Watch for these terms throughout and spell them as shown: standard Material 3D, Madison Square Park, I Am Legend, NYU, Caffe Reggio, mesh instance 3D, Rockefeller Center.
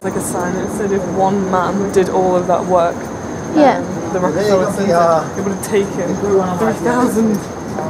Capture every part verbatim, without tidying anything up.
Like a sign that said if one man did all of that work, yeah, um, the Rockefeller Center, it would have taken three thousand,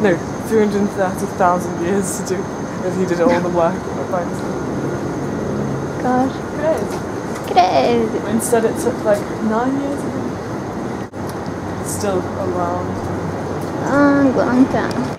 no, three hundred thirty thousand years to do if he did all the work by himself. God. Good. Good. Instead it took like nine years ago. It's still around. Um, long time.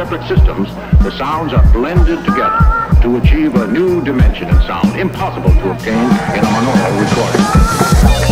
Separate systems, the sounds are blended together to achieve a new dimension in sound impossible to obtain in a monaural recording.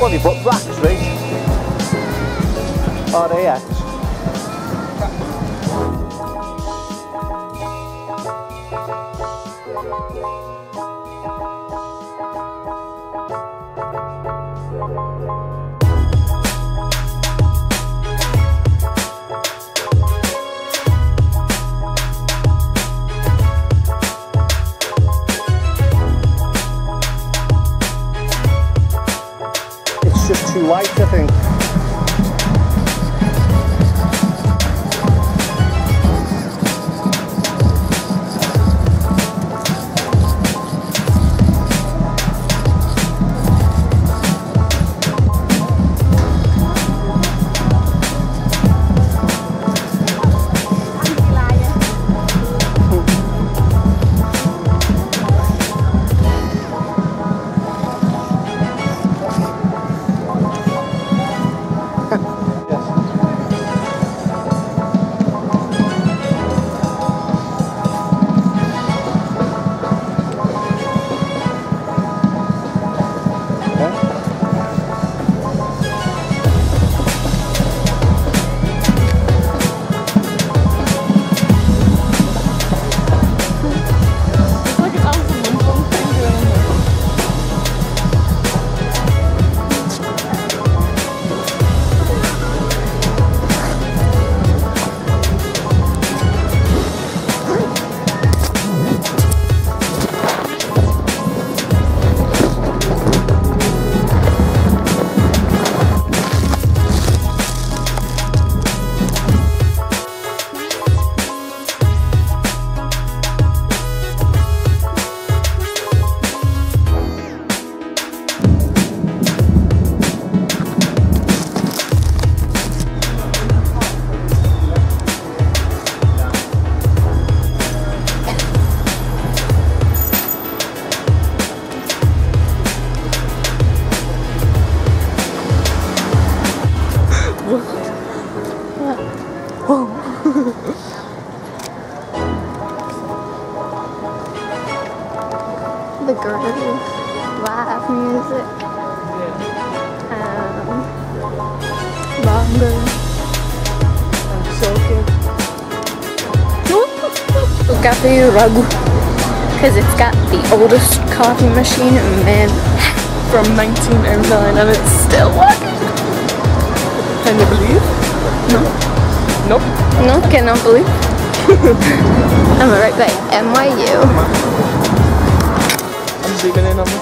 Well, you brought rats, Rich. Are they at? Just too light, I think. the groove, live music, um, bongo, shaker. Caffe Reggio, because it's got the oldest coffee machine in man from nineteen oh nine and it's still working. Can you believe? No. Nope. No, cannot believe. I'm right by N Y U. I'm digging in on the sun.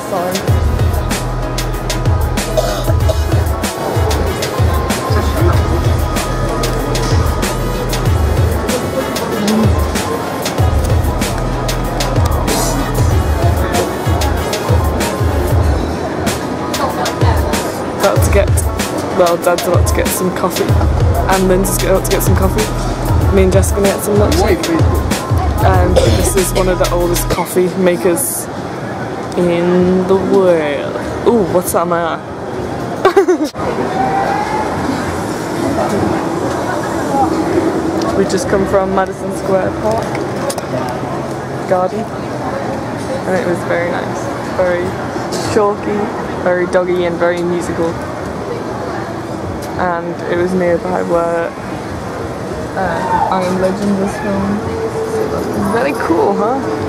About to get, well, Dad's about to get some coffee, and Lynn's about to get some coffee. Me and Jess are gonna get some lunch. Um, this is one of the oldest coffee makers in the world. Ooh, what's that in my eye? We just come from Madison Square Park garden, and it was very nice. Very chalky, very doggy, and very musical. And it was nearby where Uh, I Am Legend was filmed. Very cool, huh?